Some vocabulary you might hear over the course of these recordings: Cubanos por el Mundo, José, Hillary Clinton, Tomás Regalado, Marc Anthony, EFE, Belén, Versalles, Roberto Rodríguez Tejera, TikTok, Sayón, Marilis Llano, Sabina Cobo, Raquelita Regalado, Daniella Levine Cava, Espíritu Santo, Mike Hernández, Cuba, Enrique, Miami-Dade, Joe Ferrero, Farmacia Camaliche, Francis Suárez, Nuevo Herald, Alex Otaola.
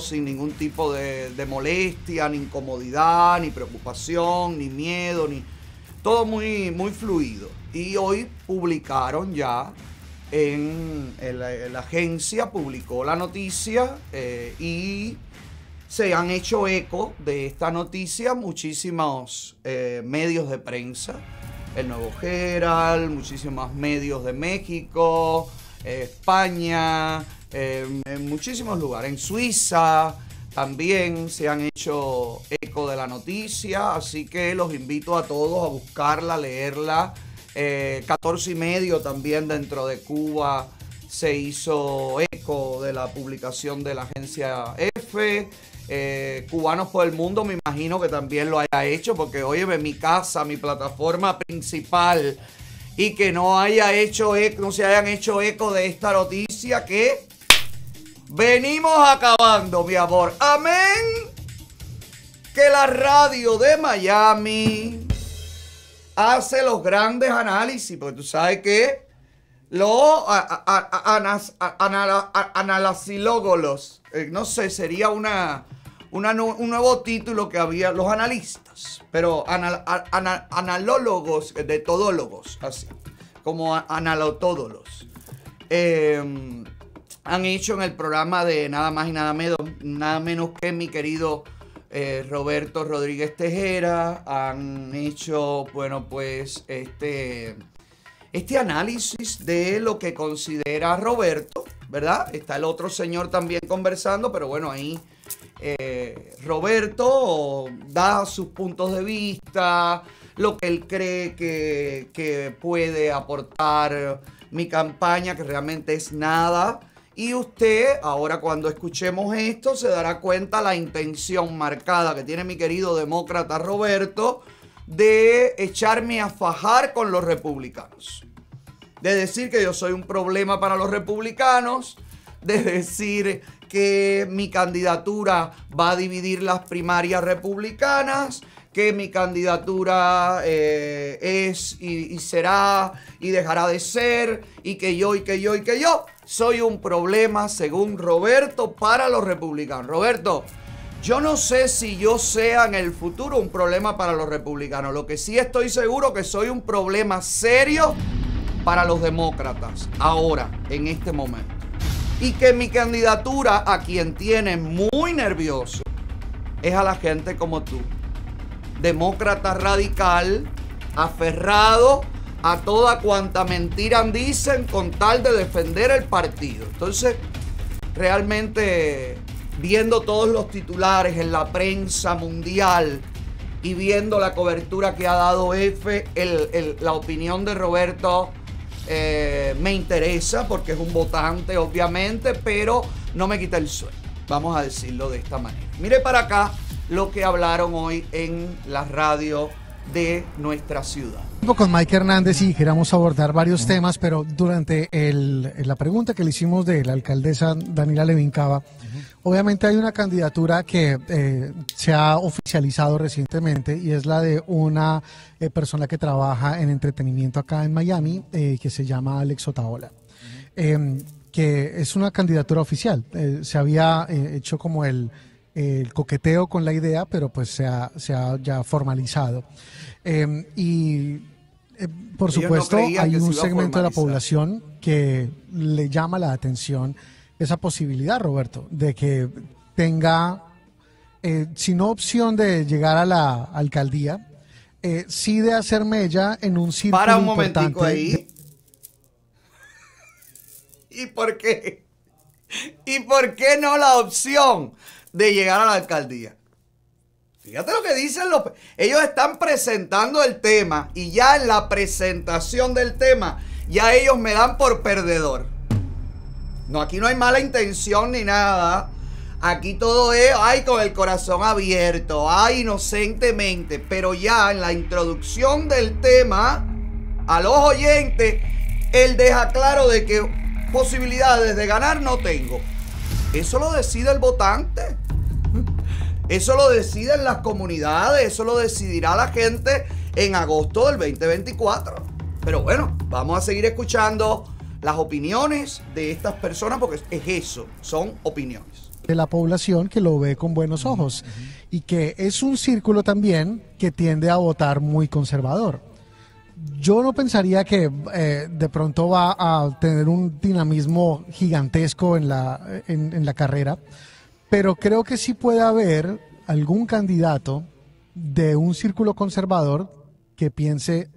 Sin ningún tipo de molestia, ni incomodidad, ni preocupación, ni miedo, ni todo muy fluido. Y hoy publicaron ya, la agencia publicó la noticia y se han hecho eco de esta noticia muchísimos medios de prensa, el Nuevo Herald, muchísimos medios de México, España, en muchísimos lugares, en Suiza también se han hecho eco de la noticia, así que los invito a todos a buscarla, a leerla. 14:30 también dentro de Cuba se hizo eco de la publicación de la agencia EFE. Cubanos por el Mundo me imagino que también lo haya hecho, porque óyeme, mi casa, mi plataforma principal, y que no se hayan hecho eco de esta noticia que venimos acabando, mi amor. Amén. Que la radio de Miami hace los grandes análisis, porque tú sabes que los analicólogos, no sé, sería un nuevo título que había, los analistas, pero analólogos, de todólogos, así, como analotodólogos. Han hecho en el programa de nada más y nada menos que mi querido Roberto Rodríguez Tejera, han hecho, bueno, pues este análisis de lo que considera Roberto, ¿verdad? Está el otro señor también conversando, pero bueno, ahí Roberto da sus puntos de vista, lo que él cree que puede aportar mi campaña, que realmente es nada. Y usted, ahora cuando escuchemos esto, se dará cuenta la intención marcada que tiene mi querido demócrata Roberto de echarme a fajar con los republicanos. De decir que yo soy un problema para los republicanos, de decir que mi candidatura va a dividir las primarias republicanas, que mi candidatura es y será y dejará de ser, y que yo soy un problema, según Roberto, para los republicanos. Roberto, yo no sé si yo sea en el futuro un problema para los republicanos. Lo que sí estoy seguro que soy un problema serio para los demócratas, ahora, en este momento. Y que mi candidatura, a quien tiene muy nervioso, es a la gente como tú. Demócrata radical, aferrado a toda cuanta mentira dicen con tal de defender el partido. Entonces, realmente, viendo todos los titulares en la prensa mundial y viendo la cobertura que ha dado EFE, la opinión de Roberto me interesa, porque es un votante, obviamente, pero no me quita el sueño, vamos a decirlo de esta manera. Mire para acá lo que hablaron hoy en la radio de nuestra ciudad. Con Mike Hernández y queramos abordar varios temas, pero durante la pregunta que le hicimos de la alcaldesa Daniella Levine Cava, obviamente hay una candidatura que se ha oficializado recientemente, y es la de una persona que trabaja en entretenimiento acá en Miami, que se llama Alex Otaola. Que es una candidatura oficial. Se había hecho como el coqueteo con la idea, pero pues se ha ya formalizado. Por supuesto, hay un segmento de la población que le llama la atención esa posibilidad, Roberto, de que tenga, si no opción de llegar a la alcaldía, sí de hacer mella en un sitio importante. Para un momentico ahí. ¿Y por qué? ¿Y por qué no la opción de llegar a la alcaldía? Fíjate lo que dicen ellos están presentando el tema, y ya en la presentación del tema, ya ellos me dan por perdedor. No, aquí no hay mala intención ni nada. Aquí todo es, ay, con el corazón abierto, ay, inocentemente. Pero ya en la introducción del tema, a los oyentes, él deja claro de que posibilidades de ganar no tengo. Eso lo decide el votante. Eso lo deciden las comunidades, eso lo decidirá la gente en agosto del 2024. Pero bueno, vamos a seguir escuchando las opiniones de estas personas, porque es eso, son opiniones. de la población que lo ve con buenos ojos y que es un círculo también que tiende a votar muy conservador. Yo no pensaría que de pronto va a tener un dinamismo gigantesco en la carrera, pero creo que sí puede haber algún candidato de un círculo conservador que piense,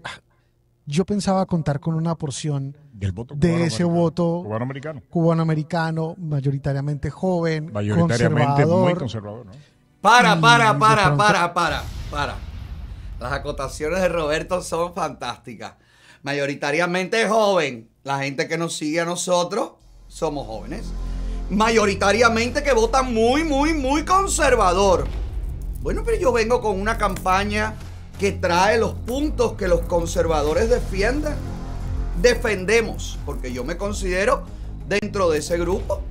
yo pensaba contar con una porción de ese voto cubanoamericano, mayoritariamente joven, mayoritariamente muy conservador, ¿no? Para. Las acotaciones de Roberto son fantásticas. Mayoritariamente joven, la gente que nos sigue a nosotros somos jóvenes. Mayoritariamente que votan muy conservador. Bueno, pero yo vengo con una campaña que trae los puntos que los conservadores defienden. Defendemos, porque yo me considero dentro de ese grupo.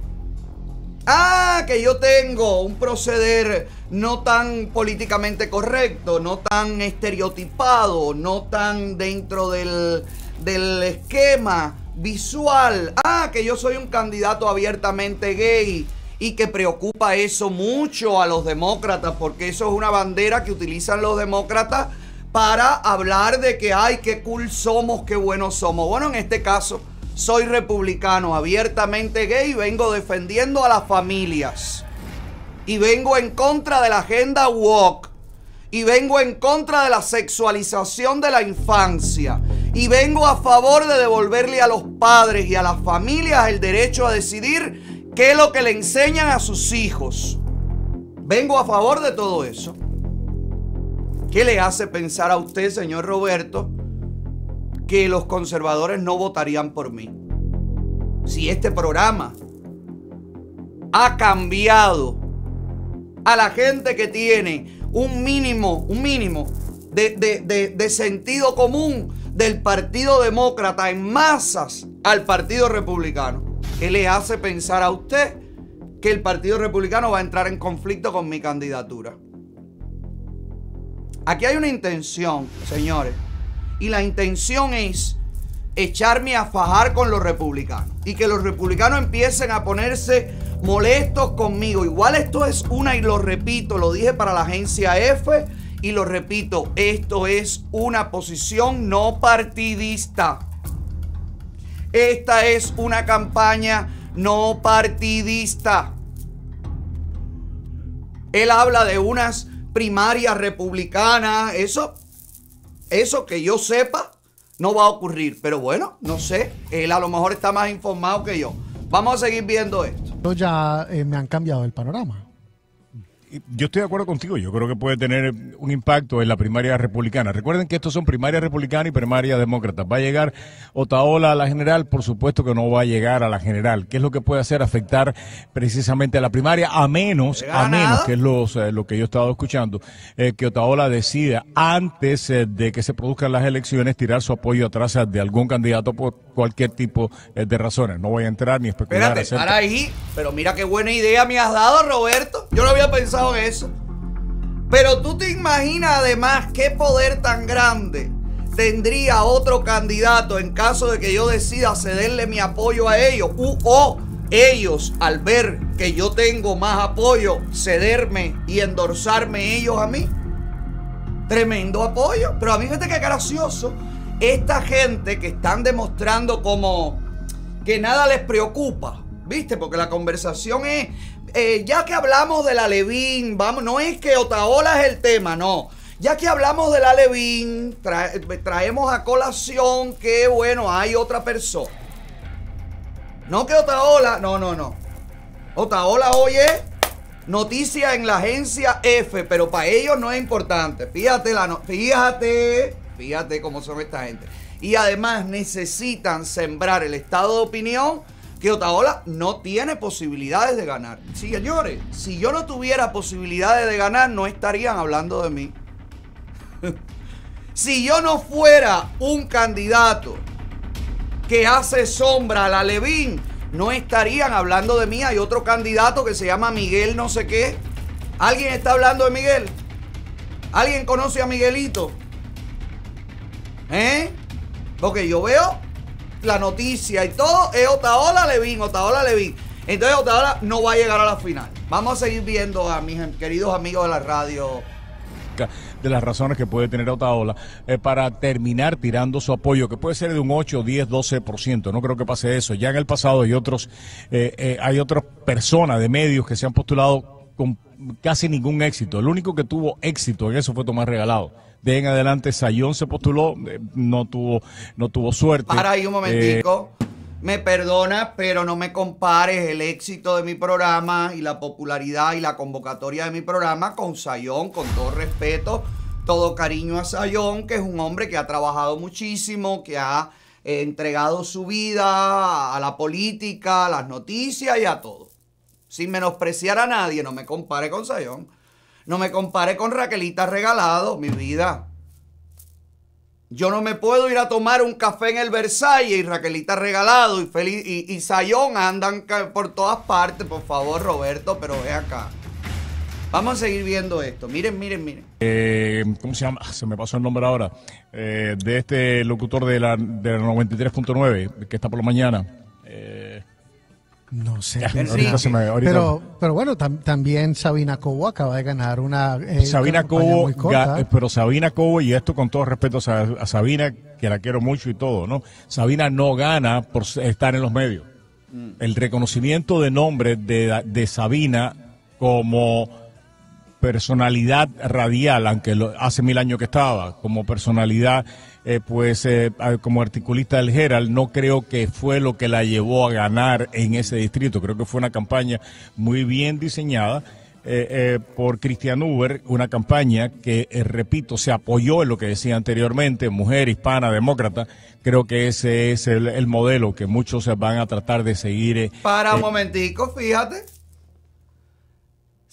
Ah, que yo tengo un proceder no tan políticamente correcto, no tan estereotipado, no tan dentro del esquema visual. Ah, que yo soy un candidato abiertamente gay y que preocupa eso mucho a los demócratas, porque eso es una bandera que utilizan los demócratas para hablar de que, ay, qué cool somos, qué buenos somos. Bueno, en este caso, soy republicano, abiertamente gay, vengo defendiendo a las familias. Y vengo en contra de la agenda woke. Y vengo en contra de la sexualización de la infancia. Y vengo a favor de devolverle a los padres y a las familias el derecho a decidir qué es lo que le enseñan a sus hijos. Vengo a favor de todo eso. ¿Qué le hace pensar a usted, señor Roberto, que los conservadores no votarían por mí? Si este programa ha cambiado a la gente que tiene un mínimo de sentido común del Partido Demócrata en masas al Partido Republicano, ¿qué le hace pensar a usted que el Partido Republicano va a entrar en conflicto con mi candidatura? Aquí hay una intención, señores, y la intención es echarme a fajar con los republicanos y que los republicanos empiecen a ponerse molestos conmigo. Igual esto es una, y lo repito, lo dije para la agencia EFE y lo repito, esto es una posición no partidista. Esta es una campaña no partidista. Él habla de unas primarias republicanas, eso que yo sepa no va a ocurrir, pero bueno, no sé, él a lo mejor está más informado que yo. Vamos a seguir viendo esto. Yo ya me han cambiado el panorama. Yo estoy de acuerdo contigo, yo creo que puede tener un impacto en la primaria republicana. Recuerden que estos son primarias republicanas y primarias demócratas. ¿Va a llegar Otaola a la general? Por supuesto que no va a llegar a la general. ¿Qué es lo que puede hacer? Afectar precisamente a la primaria, a menos que es lo que yo he estado escuchando, que Otaola decida antes de que se produzcan las elecciones tirar su apoyo atrás de algún candidato por cualquier tipo de razones. No voy a entrar ni especular. Espérate, para ahí, pero mira qué buena idea me has dado, Roberto. Yo no había pensado eso. Pero tú te imaginas además qué poder tan grande tendría otro candidato en caso de que yo decida cederle mi apoyo a ellos, o ellos, al ver que yo tengo más apoyo, cederme y endorsarme ellos a mí. Tremendo apoyo. Pero a mí, fíjate qué gracioso, esta gente que están demostrando como que nada les preocupa, ¿viste? Porque la conversación es, ya que hablamos de la Levine, vamos, no es que Otaola es el tema, no. Ya que hablamos de la Levine, traemos a colación que, bueno, hay otra persona. No que Otaola, no. Otaola hoy es noticia en la agencia EFE, pero para ellos no es importante. Fíjate, fíjate cómo son esta gente. Y además necesitan sembrar el estado de opinión que Otaola no tiene posibilidades de ganar. Sí, señores, si yo no tuviera posibilidades de ganar, no estarían hablando de mí. Si yo no fuera un candidato que hace sombra a la Levine, no estarían hablando de mí. Hay otro candidato que se llama Miguel no sé qué. ¿Alguien está hablando de Miguel? ¿Alguien conoce a Miguelito? ¿Eh? Porque yo veo la noticia y todo es Otaola Levine. Entonces Otaola no va a llegar a la final. Vamos a seguir viendo a mis queridos amigos de la radio. De las razones que puede tener Otaola para terminar tirando su apoyo, que puede ser de un 8, 10, 12%. No creo que pase eso. Ya en el pasado hay otras personas de medios que se han postulado con casi ningún éxito. El único que tuvo éxito en eso fue Tomás Regalado. De en adelante Sayón se postuló, no tuvo suerte. Para ahí un momentico. Me perdona, pero no me compares el éxito de mi programa y la popularidad y la convocatoria de mi programa con Sayón, con todo respeto, todo cariño a Sayón, que es un hombre que ha trabajado muchísimo, que ha entregado su vida a la política, a las noticias y a todo. Sin menospreciar a nadie, no me compare con Sayón. No me compare con Raquelita Regalado, mi vida. Yo no me puedo ir a tomar un café en el Versalles y Raquelita Regalado y Sayón andan por todas partes. Por favor, Roberto, pero ve acá. Vamos a seguir viendo esto. Miren, miren, miren. ¿Cómo se llama? Se me pasó el nombre ahora. De este locutor de la 93.9 que está por la mañana. No sé. Enrique. Pero bueno, también Sabina Cobo acaba de ganar una... Sabina Cobo, pero Sabina Cobo, y esto con todo respeto a Sabina, que la quiero mucho y todo, ¿no? Sabina no gana por estar en los medios. El reconocimiento de nombre de Sabina como personalidad radial, aunque hace 1000 años que estaba, como personalidad... como articulista del Herald, no creo que fue lo que la llevó a ganar en ese distrito. Creo que fue una campaña muy bien diseñada por Christian Uber, una campaña que, repito, se apoyó en lo que decía anteriormente, mujer, hispana, demócrata. Creo que ese es el modelo que muchos van a tratar de seguir. Para un momentico, fíjate.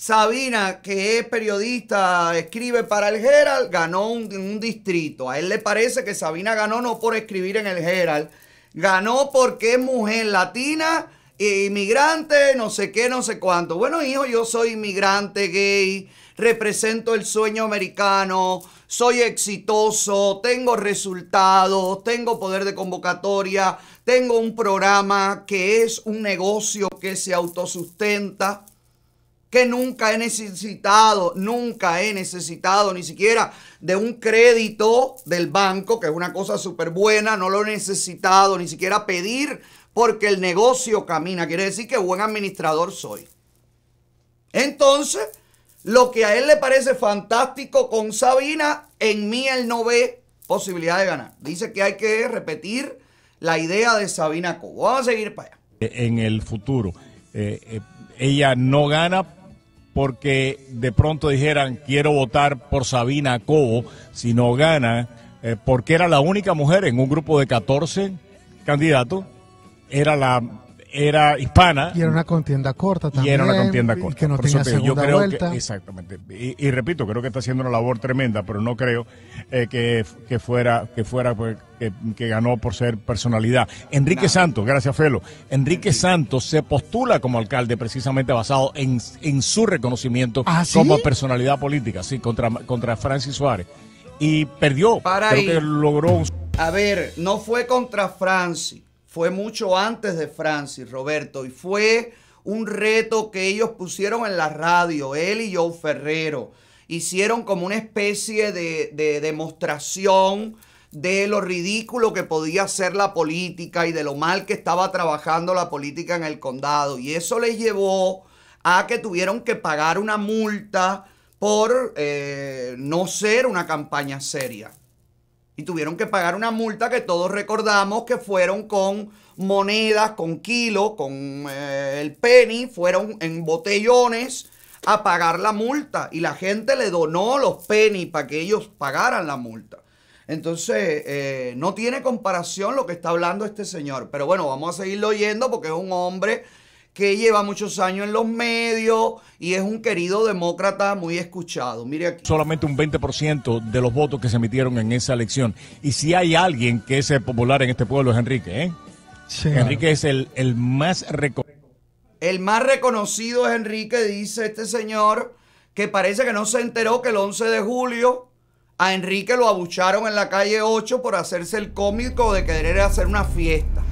Sabina, que es periodista, escribe para el Herald, ganó un distrito. A él le parece que Sabina ganó no por escribir en el Herald, ganó porque es mujer latina, inmigrante, no sé qué, no sé cuánto. Bueno, hijo, yo soy inmigrante gay, represento el sueño americano, soy exitoso, tengo resultados, tengo poder de convocatoria, tengo un programa que es un negocio que se autosustenta, que nunca he necesitado ni siquiera de un crédito del banco, que es una cosa súper buena, no lo he necesitado ni siquiera pedir porque el negocio camina. Quiere decir que buen administrador soy. Entonces, lo que a él le parece fantástico con Sabina, en mí él no ve posibilidad de ganar. Dice que hay que repetir la idea de Sabina Cobo. Vamos a seguir para allá. En el futuro, ella no gana porque de pronto dijeran quiero votar por Sabina Cobo, sino gana porque era la única mujer en un grupo de 14 candidatos, era hispana. Y era una contienda corta también. Y era una contienda corta. Que no tenía segunda vuelta. Exactamente. Y repito, creo que está haciendo una labor tremenda, pero no creo que ganó por ser personalidad. Enrique Santos, gracias Felo. Enrique Santos se postula como alcalde precisamente basado en su reconocimiento como personalidad política, sí, contra Francis Suárez. Y perdió. Creo que logró un... A ver, no fue contra Francis. Fue mucho antes de Francis, Roberto, y fue un reto que ellos pusieron en la radio, él y Joe Ferrero. Hicieron como una especie de demostración de lo ridículo que podía ser la política y de lo mal que estaba trabajando la política en el condado. Y eso les llevó a que tuvieron que pagar una multa por no ser una campaña seria. Y tuvieron que pagar una multa que todos recordamos que fueron con monedas, con kilos, con el penny, fueron en botellones a pagar la multa. Y la gente le donó los penny para que ellos pagaran la multa. Entonces, no tiene comparación lo que está hablando este señor. Pero bueno, vamos a seguirlo oyendo porque es un hombre que lleva muchos años en los medios y es un querido demócrata muy escuchado. Mire aquí. Solamente un 20% de los votos que se emitieron en esa elección. Y si hay alguien que es popular en este pueblo es Enrique, ¿eh? Sí, Enrique es el más reconocido. El más reconocido es Enrique, dice este señor, que parece que no se enteró que el 11 de julio a Enrique lo abucharon en la calle 8 por hacerse el cómico de querer hacer una fiesta.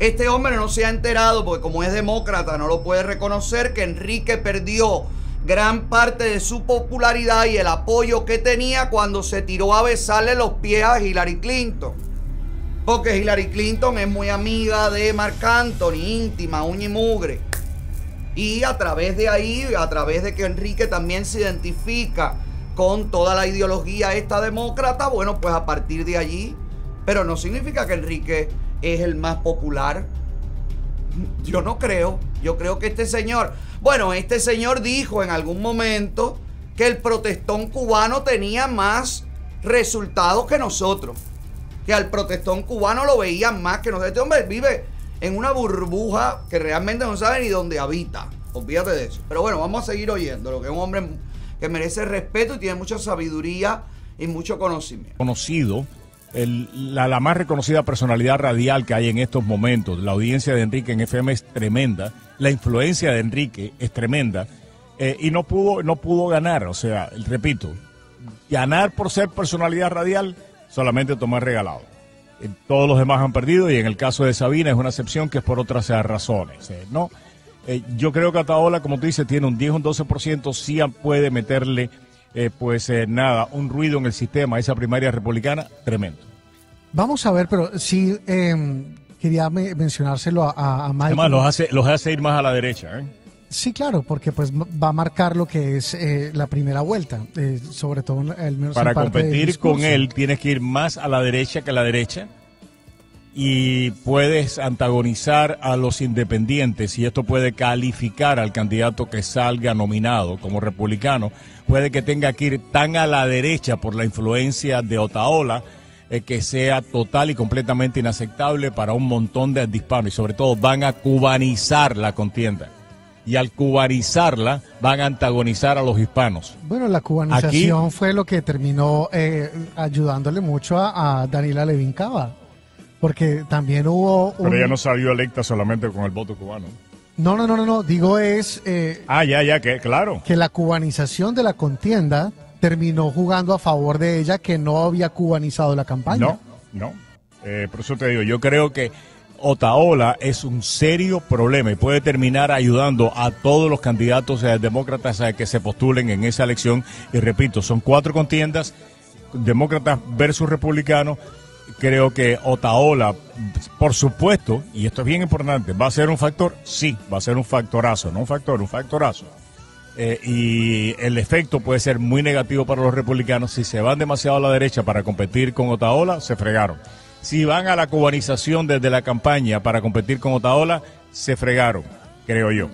Este hombre no se ha enterado, porque como es demócrata no lo puede reconocer, que Enrique perdió gran parte de su popularidad y el apoyo que tenía cuando se tiró a besarle los pies a Hillary Clinton. Porque Hillary Clinton es muy amiga de Marc Anthony, íntima, uña y mugre. Y a través de ahí, a través de que Enrique también se identifica con toda la ideología esta demócrata, bueno, pues a partir de allí. Pero no significa que Enrique es el más popular. Yo no creo. Yo creo que este señor... Bueno, este señor dijo en algún momento que el protestón cubano tenía más resultados que nosotros. Que al protestón cubano lo veían más que nosotros. Este hombre vive en una burbuja que realmente no sabe ni dónde habita. Olvídate de eso. Pero bueno, vamos a seguir oyendo. Lo que es un hombre que merece respeto y tiene mucha sabiduría y mucho conocimiento. Conocido. La más reconocida personalidad radial que hay en estos momentos. La audiencia de Enrique en FM es tremenda, la influencia de Enrique es tremenda, y no pudo ganar. O sea, repito, ganar por ser personalidad radial solamente Tomás Regalado. Todos los demás han perdido, y en el caso de Sabina es una excepción que es por otras razones. Yo creo que Otaola, como tú dices, tiene un 10 o un 12%, sí puede meterle... un ruido en el sistema, esa primaria republicana, tremendo. Vamos a ver, pero sí quería mencionárselo a Mike. Además, los hace ir más a la derecha, ¿eh? Sí, claro, porque pues va a marcar lo que es la primera vuelta, sobre todo al menos para competir con él tienes que ir más a la derecha que a la derecha, y puedes antagonizar a los independientes, y esto puede calificar al candidato que salga nominado como republicano. Puede que tenga que ir tan a la derecha por la influencia de Otaola que sea total y completamente inaceptable para un montón de hispanos, y sobre todo van a cubanizar la contienda, y al cubanizarla van a antagonizar a los hispanos. Bueno, la cubanización fue lo que terminó ayudándole mucho a Daniella Levine Cava. Porque también hubo... Pero ella no salió electa solamente con el voto cubano. No. Digo es... que claro. Que la cubanización de la contienda terminó jugando a favor de ella, que no había cubanizado la campaña. No. Por eso te digo, yo creo que Otaola es un serio problema y puede terminar ayudando a todos los candidatos demócratas a que se postulen en esa elección. Y repito, son 4 contiendas, demócratas versus republicanos. Creo que Otaola, por supuesto, y esto es bien importante, va a ser un factor, sí, va a ser un factorazo, no un factor, un factorazo. Y el efecto puede ser muy negativo para los republicanos. Si se van demasiado a la derecha para competir con Otaola, se fregaron. Si van a la cubanización desde la campaña para competir con Otaola, se fregaron, creo yo.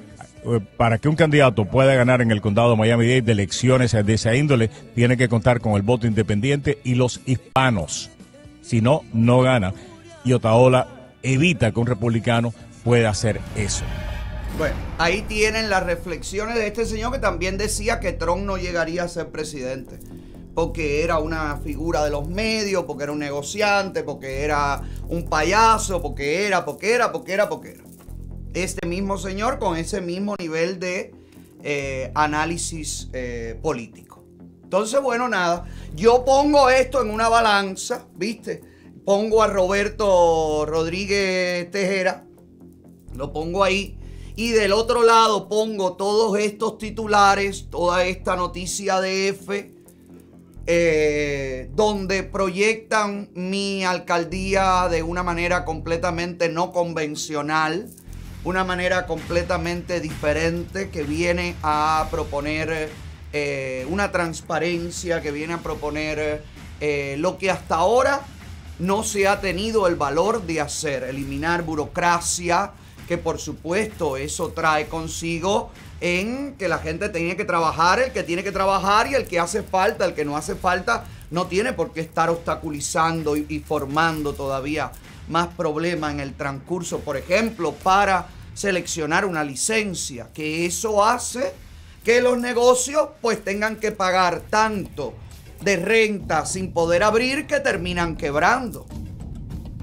Para que un candidato pueda ganar en el condado de Miami-Dade de elecciones de esa índole, tiene que contar con el voto independiente y los hispanos. Si no, no gana. Y Otaola evita que un republicano pueda hacer eso. Bueno, ahí tienen las reflexiones de este señor, que también decía que Trump no llegaría a ser presidente porque era una figura de los medios, porque era un negociante, porque era un payaso, porque era. Este mismo señor con ese mismo nivel de análisis político. Entonces, bueno, nada, yo pongo esto en una balanza, ¿viste? Pongo a Roberto Rodríguez Tejera, lo pongo ahí, y del otro lado pongo todos estos titulares, toda esta noticia de EFE, donde proyectan mi alcaldía de una manera completamente no convencional, una manera completamente diferente que viene a proponer... una transparencia, que viene a proponer lo que hasta ahora no se ha tenido el valor de hacer, eliminar burocracia, que por supuesto eso trae consigo en que la gente tiene que trabajar, el que tiene que trabajar y el que hace falta, el que no hace falta no tiene por qué estar obstaculizando y formando todavía más problemas en el transcurso, por ejemplo, para seleccionar una licencia, que eso hace que los negocios pues tengan que pagar tanto de renta sin poder abrir que terminan quebrando.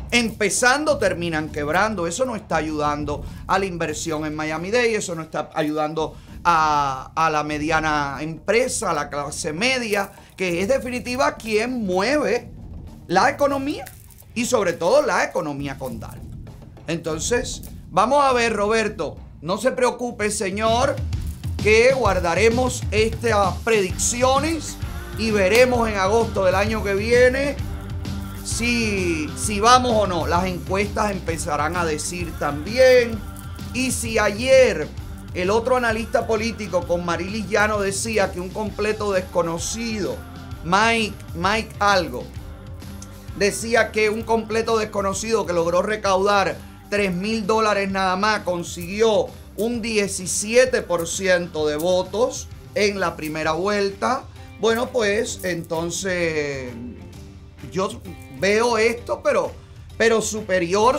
Empezando terminan quebrando. Eso no está ayudando a la inversión en Miami-Dade, eso no está ayudando a la mediana empresa, a la clase media, que es definitiva quien mueve la economía y sobre todo la economía condal. Entonces, vamos a ver, Roberto. No se preocupe, señor, que guardaremos estas predicciones y veremos en agosto del año que viene si vamos o no. Las encuestas empezarán a decir también. Y si ayer el otro analista político con Marilis Llano decía que un completo desconocido, Mike algo, decía que un completo desconocido que logró recaudar $3,000 nada más consiguió un 17% de votos en la primera vuelta. Bueno, pues entonces yo veo esto, pero superior.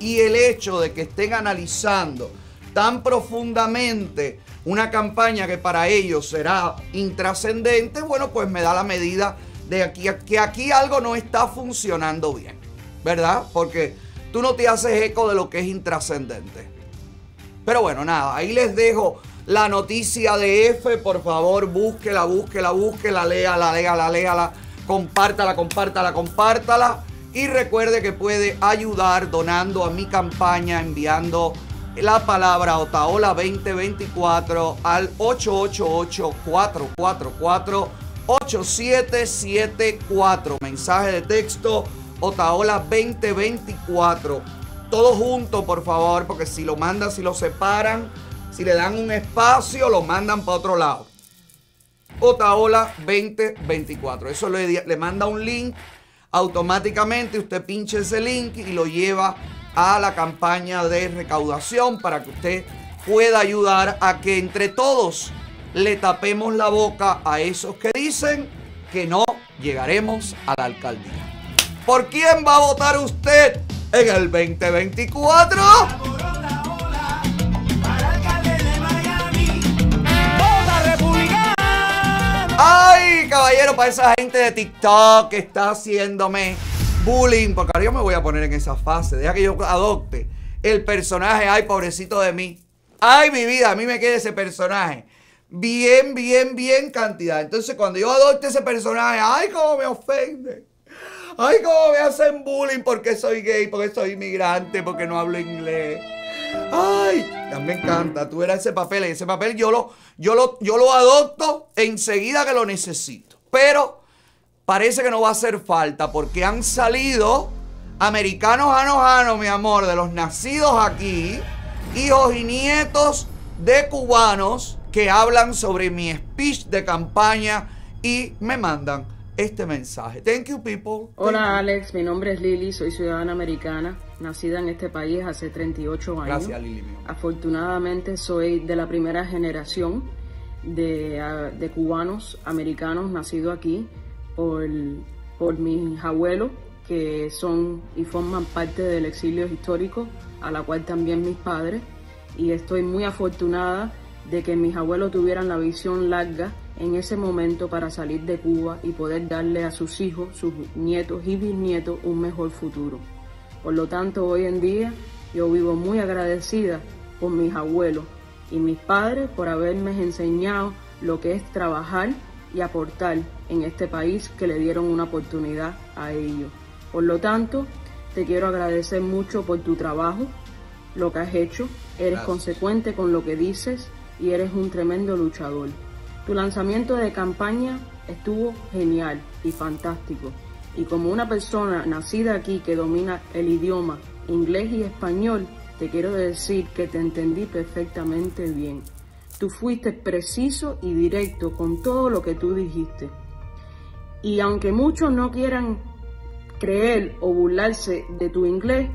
Y el hecho de que estén analizando tan profundamente una campaña que para ellos será intrascendente, bueno, pues me da la medida de que aquí algo no está funcionando bien, ¿verdad? Porque tú no te haces eco de lo que es intrascendente. Pero bueno, nada, ahí les dejo la noticia de EFE. Por favor, búsquela, léala, compártala. Y recuerde que puede ayudar donando a mi campaña, enviando la palabra Otaola 2024 al 888-444-8774. Mensaje de texto Otaola 2024. Todo junto, por favor, porque si lo mandan, si lo separan, si le dan un espacio, lo mandan para otro lado. Otaola 2024. Eso le manda un link. Automáticamente usted pinche ese link y lo lleva a la campaña de recaudación para que usted pueda ayudar a que entre todos le tapemos la boca a esos que dicen que no llegaremos a la alcaldía. ¿Por quién va a votar usted en el 2024? ¡Ay, caballero! Para esa gente de TikTok que está haciéndome bullying. Porque ahora yo me voy a poner en esa fase. Deja que yo adopte el personaje. ¡Ay, pobrecito de mí! ¡Ay, mi vida! A mí me queda ese personaje. Bien cantidad. Entonces, cuando yo adopte ese personaje, ¡ay, cómo me ofenden! ¡Ay, cómo me hacen bullying! Porque soy gay, porque soy inmigrante, porque no hablo inglés. Ay, me encanta. Tú eras ese papel. Ese papel yo lo adopto enseguida que lo necesito. Pero parece que no va a hacer falta porque han salido americanos anojanos, mi amor, de los nacidos aquí, hijos y nietos de cubanos que hablan sobre mi speech de campaña y me mandan este mensaje. Thank you, people. Hola, Alex. Mi nombre es Lili. Soy ciudadana americana, nacida en este país hace 38 años. Gracias, Lili. Afortunadamente, soy de la primera generación de cubanos americanos nacidos aquí por mis abuelos, que son y forman parte del exilio histórico, a la cual también mis padres. Y estoy muy afortunada de que mis abuelos tuvieran la visión larga en ese momento para salir de Cuba y poder darle a sus hijos, sus nietos y bisnietos un mejor futuro. Por lo tanto, hoy en día yo vivo muy agradecida por mis abuelos y mis padres por haberme enseñado lo que es trabajar y aportar en este país, que le dieron una oportunidad a ellos. Por lo tanto, te quiero agradecer mucho por tu trabajo, lo que has hecho. Eres consecuente con lo que dices y eres un tremendo luchador. Tu lanzamiento de campaña estuvo genial y fantástico. Y como una persona nacida aquí que domina el idioma inglés y español, te quiero decir que te entendí perfectamente bien. Tú fuiste preciso y directo con todo lo que tú dijiste. Y aunque muchos no quieran creer o burlarse de tu inglés,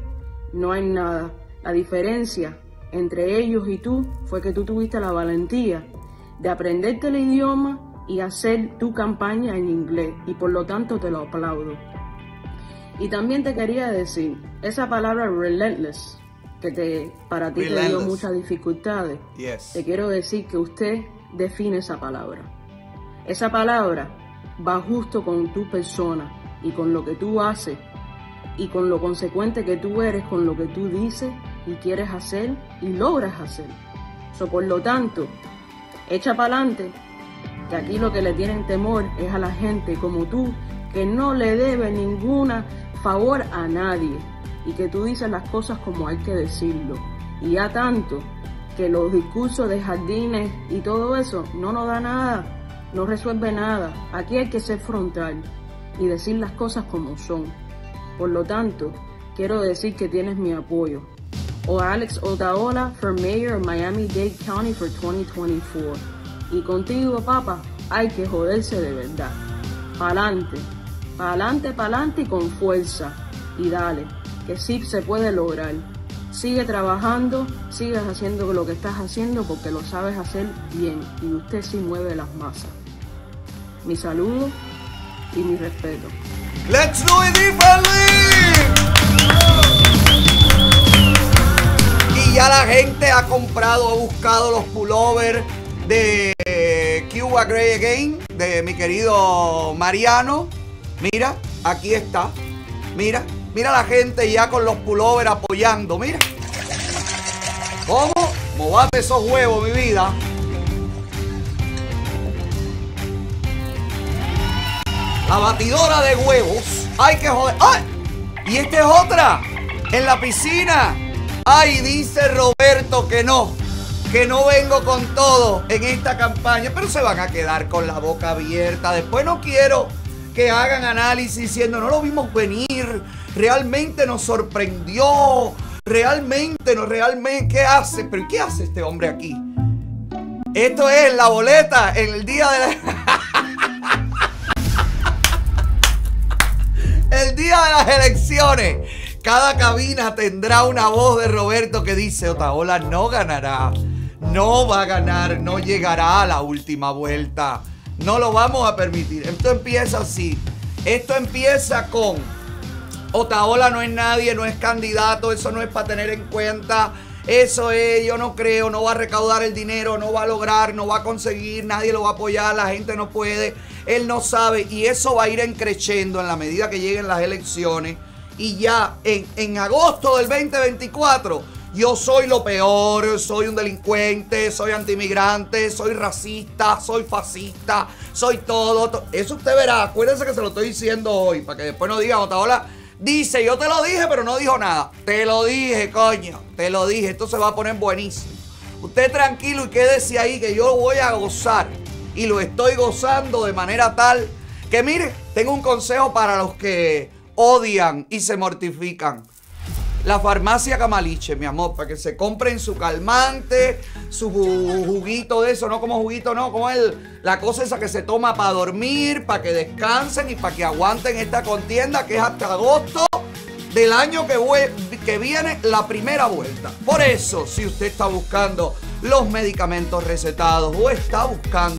no hay nada. La diferencia entre ellos y tú fue que tú tuviste la valentía de aprenderte el idioma y hacer tu campaña en inglés, y por lo tanto te lo aplaudo. Y también te quería decir, esa palabra relentless, que para ti relentless te dio muchas dificultades, yes, te quiero decir que usted define esa palabra. Esa palabra va justo con tu persona y con lo que tú haces y con lo consecuente que tú eres, con lo que tú dices y quieres hacer y logras hacer. So, por lo tanto, echa para adelante, que aquí lo que le tienen temor es a la gente como tú, que no le debe ningún favor a nadie. y que tú dices las cosas como hay que decirlo. Y ya tanto que los discursos de jardines y todo eso no nos da nada, no resuelve nada. Aquí hay que ser frontal y decir las cosas como son. Por lo tanto, quiero decir que tienes mi apoyo. O Alex Otaola for Mayor of Miami-Dade County for 2024. Y contigo, papá, hay que joderse de verdad. Pa'lante, pa'lante, pa'lante y con fuerza. Y dale, que sí se puede lograr. Sigue trabajando, sigues haciendo lo que estás haciendo porque lo sabes hacer bien y usted sí mueve las masas. Mi saludo y mi respeto. Let's do it differently. Y ya la gente ha comprado, ha buscado los pullovers de Cuba Grey Again, de mi querido Mariano. Mira, aquí está. Mira. Mira la gente ya con los pullovers apoyando, mira. ¿Cómo? Movate esos huevos, mi vida. La batidora de huevos. Hay que joder. ¡Ay! Y esta es otra. En la piscina. Ay, dice Roberto que no. Que no vengo con todo en esta campaña. Pero se van a quedar con la boca abierta. Después no quiero que hagan análisis diciendo no lo vimos venir, realmente nos sorprendió, realmente no, realmente, ¿qué hace? ¿Pero qué hace este hombre aquí? Esto es la boleta en el día de la... el día de las elecciones. Cada cabina tendrá una voz de Roberto que dice Otaola no ganará, no va a ganar, no llegará a la última vuelta. No lo vamos a permitir. Esto empieza así. Esto empieza con Otaola no es nadie, no es candidato. Eso no es para tener en cuenta. Eso es, yo no creo, no va a recaudar el dinero, no va a lograr, no va a conseguir, nadie lo va a apoyar, la gente no puede, él no sabe. Y eso va a ir creciendo en la medida que lleguen las elecciones. Y ya en agosto del 2024... yo soy lo peor, soy un delincuente, soy antimigrante, soy racista, soy fascista, soy todo, Eso usted verá, acuérdense que se lo estoy diciendo hoy, para que después no digan, Otaola dice, yo te lo dije, pero no dijo nada. Te lo dije, coño, te lo dije, esto se va a poner buenísimo. Usted tranquilo y quédese ahí que yo voy a gozar. Y lo estoy gozando de manera tal que, mire, tengo un consejo para los que odian y se mortifican. La farmacia Camaliche, mi amor, para que se compren su calmante, su juguito de eso, no como juguito, no, como la cosa esa que se toma para dormir, para que descansen y para que aguanten esta contienda que es hasta agosto del año que viene la primera vuelta. Por eso, si usted está buscando los medicamentos recetados o está buscando